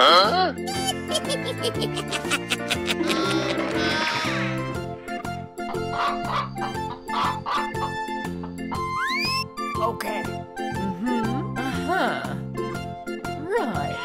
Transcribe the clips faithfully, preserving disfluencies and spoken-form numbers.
Huh? Okay. Mm-hmm. Uh-huh. Right.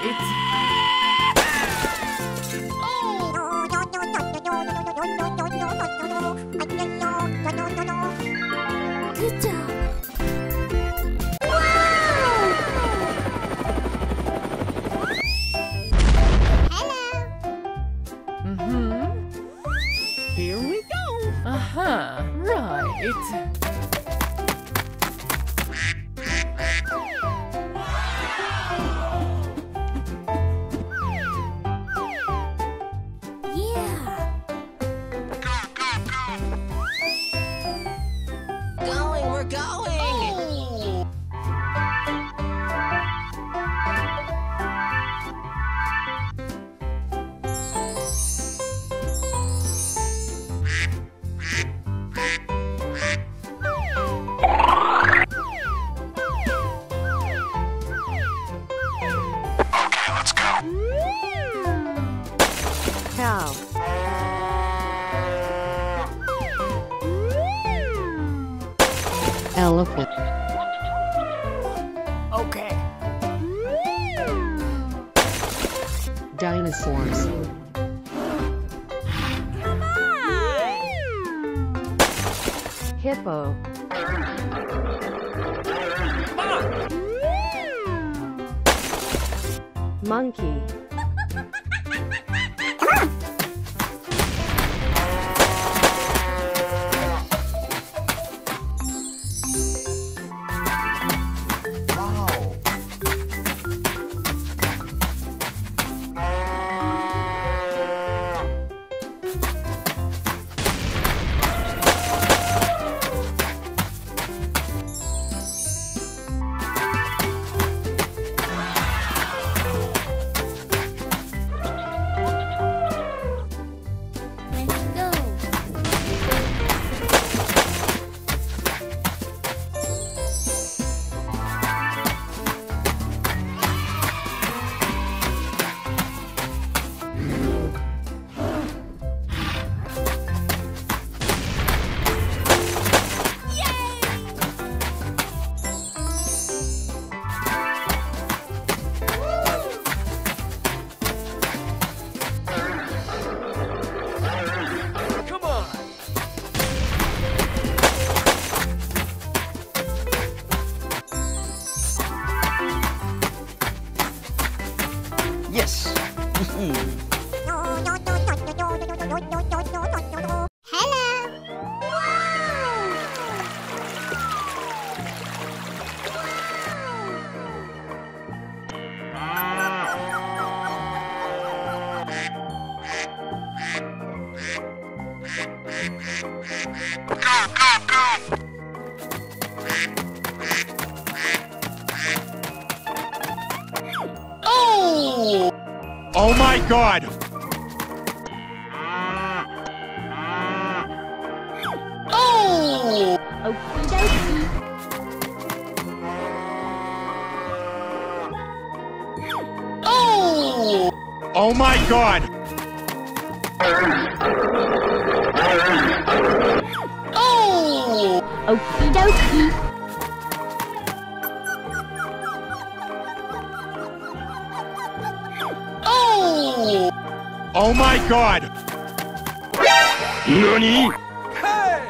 Monkey. God! Oh! Okie dokie. Oh! Oh my God! Oh! Okie dokie. Oh my God! Nani? Hey!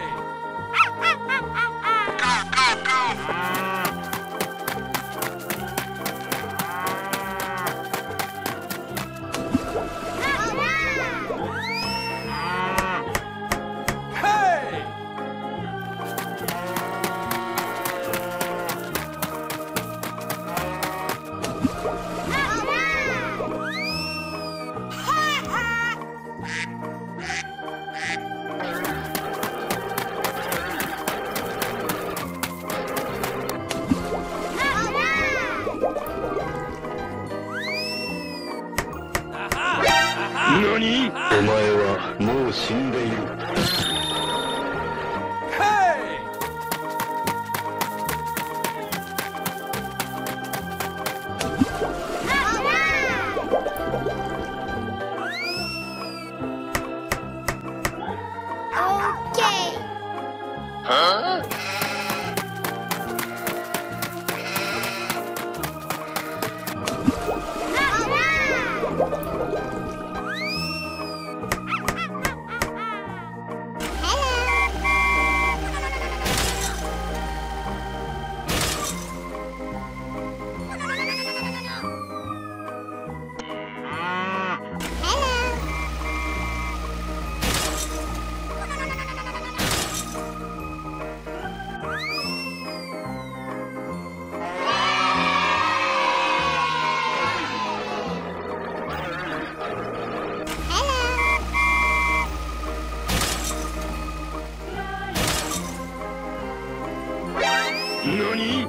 Go, go, go! Hey! 何？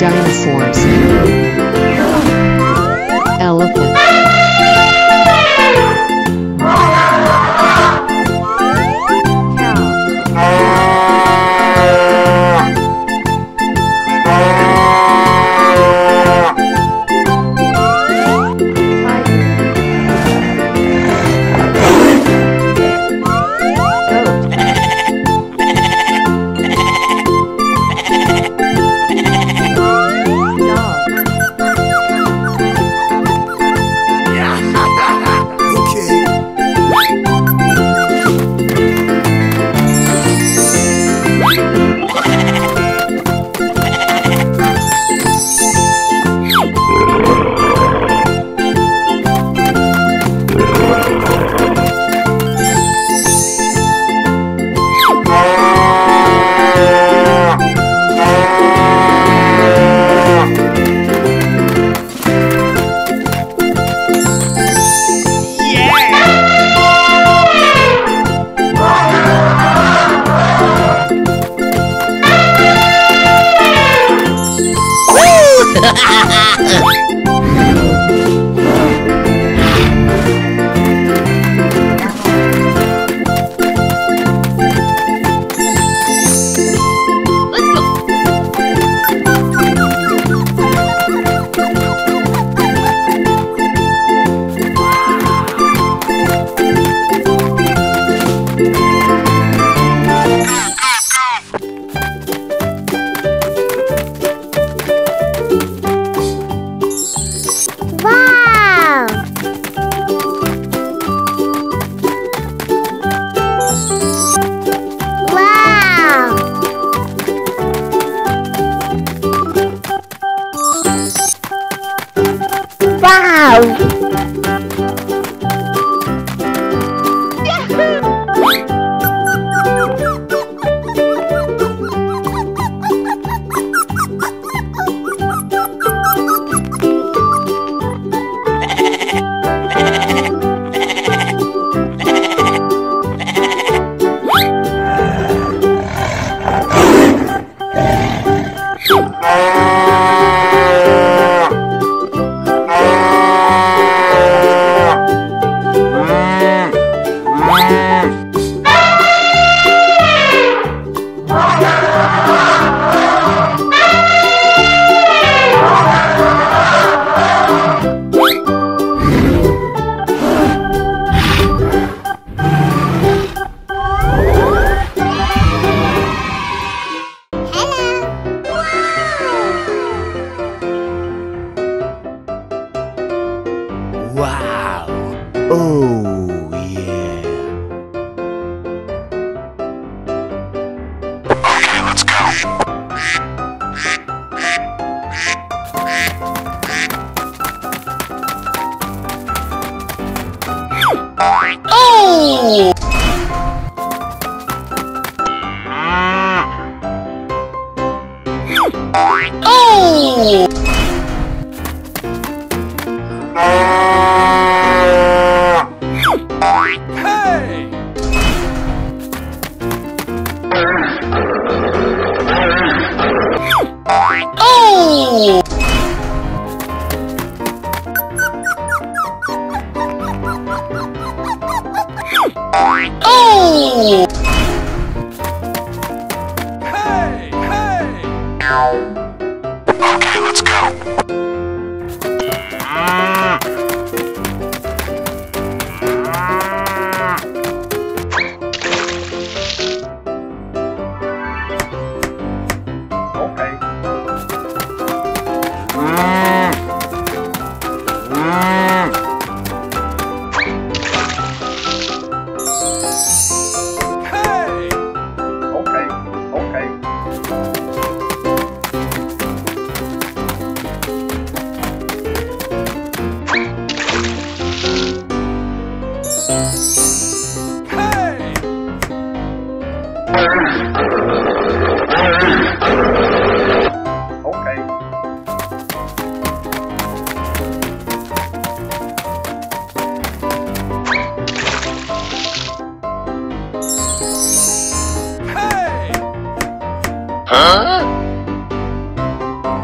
Dinosaurs. Elephant.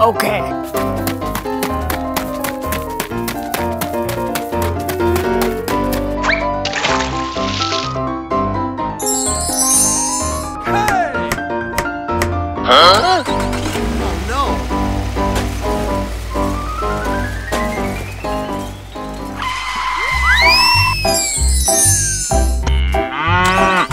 Okay. Huh? Oh no! Ah.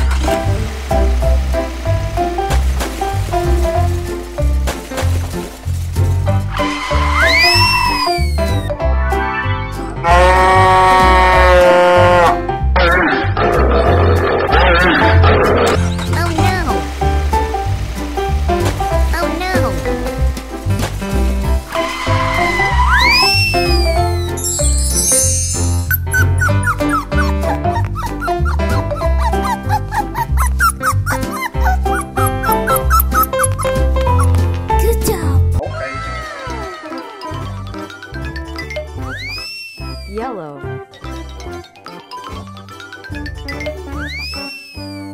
Yellow,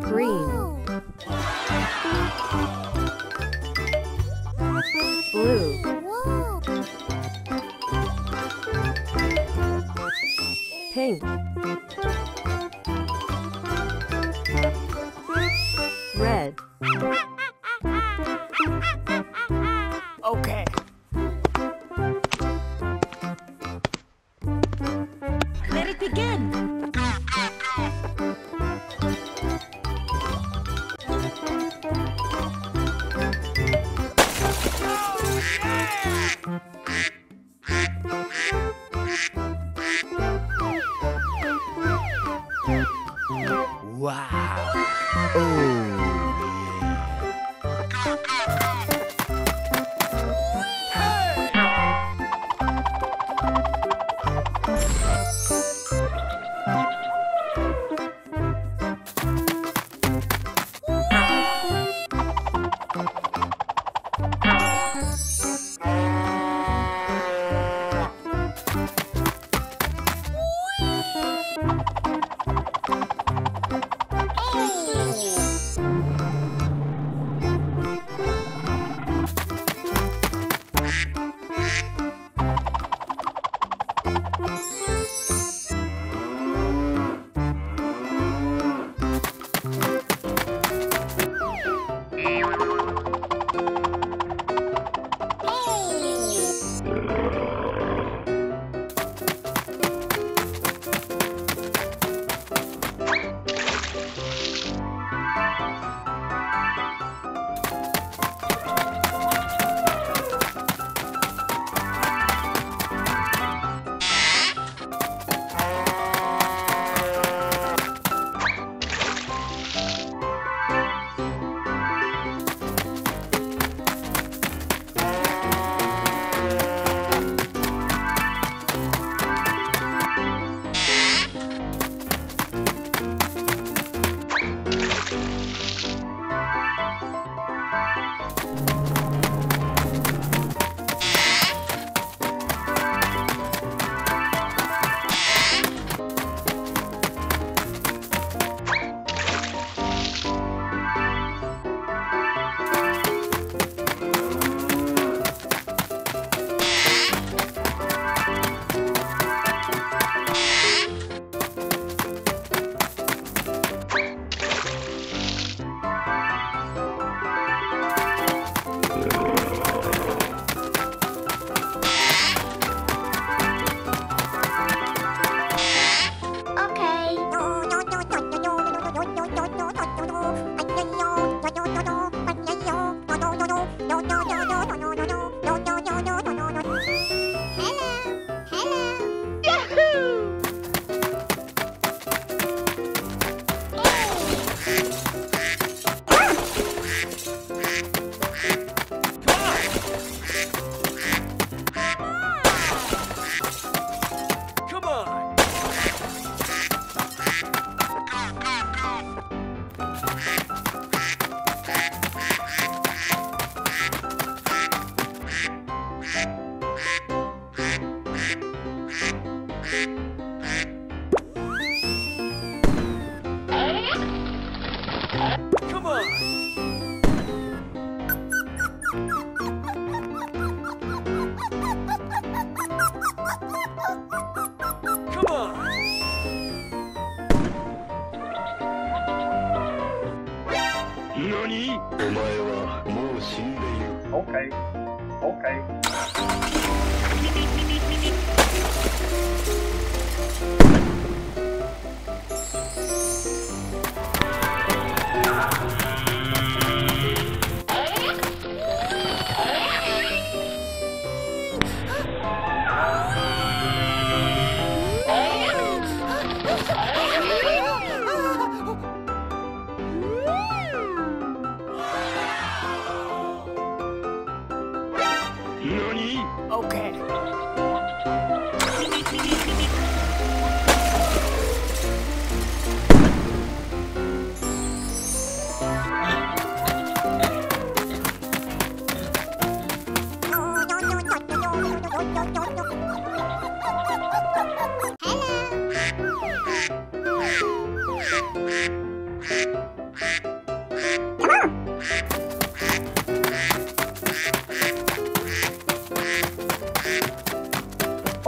green, blue, pink, red. Okay. Begin. Okay. Okay. Okay. Okay.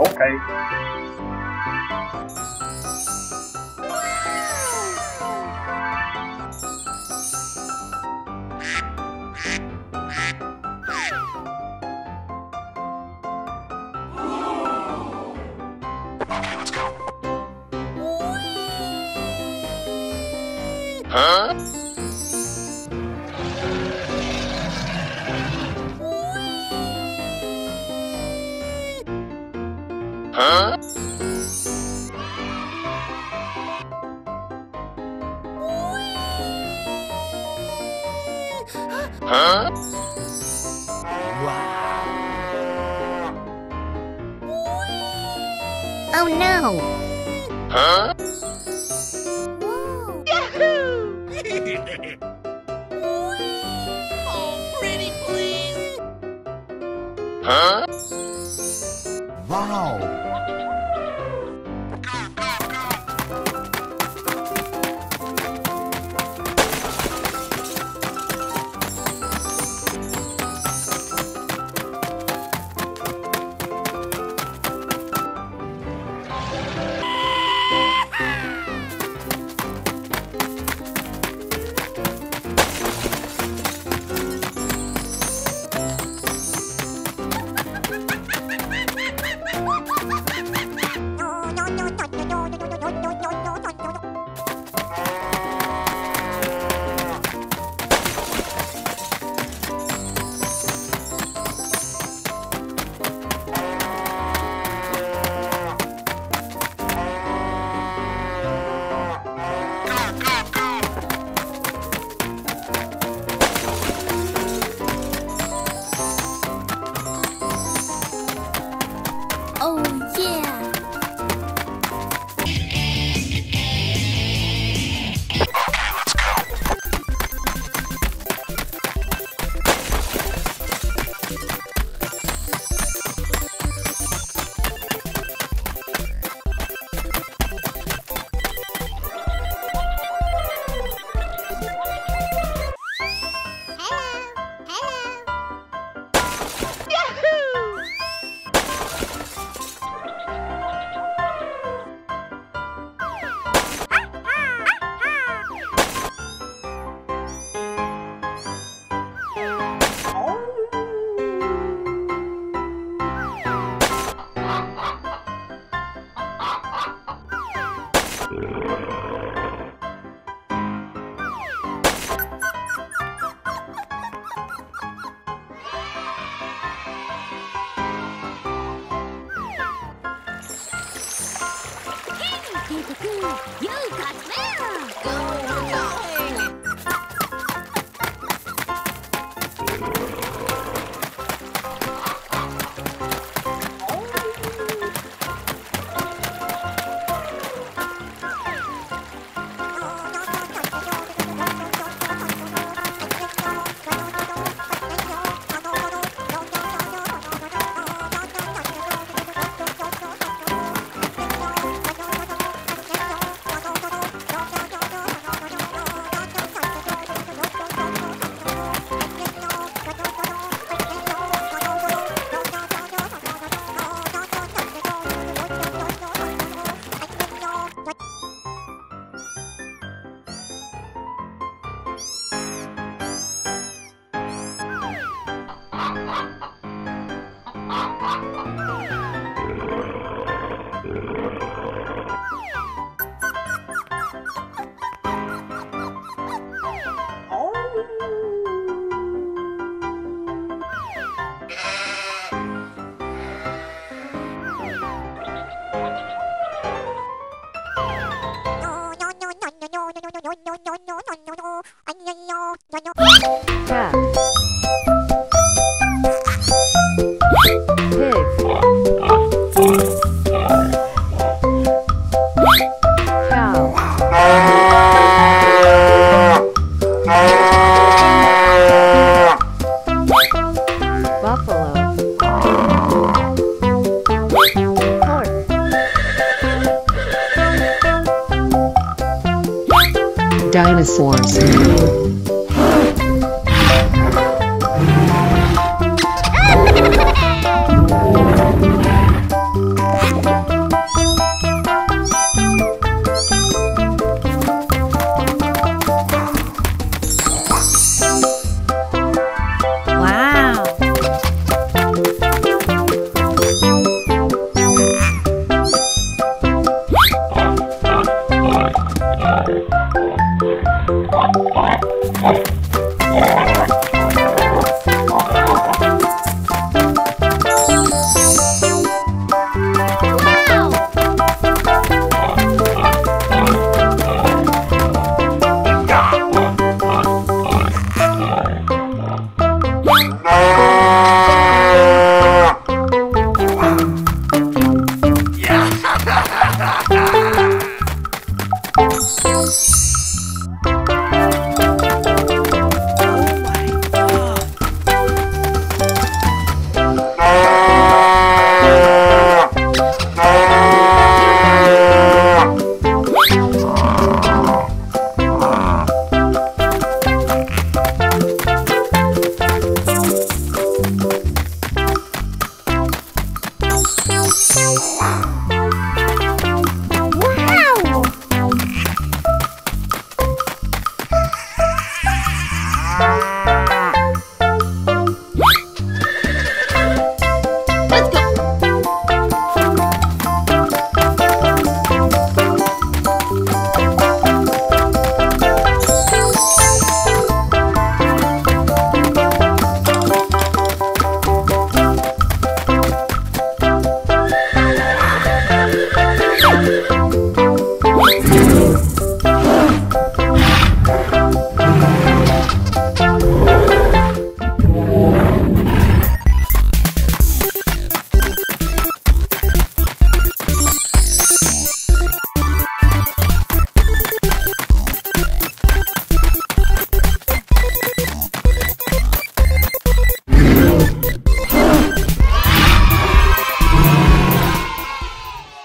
Okay, let's go. Huh? Huh? Huh? Wow. Oh no. Huh? Whoa. Yahoo! Oh, pretty please. Huh? Wow. Go, go, go. You got mail! Go, go, go! Dinosaurs. Bye.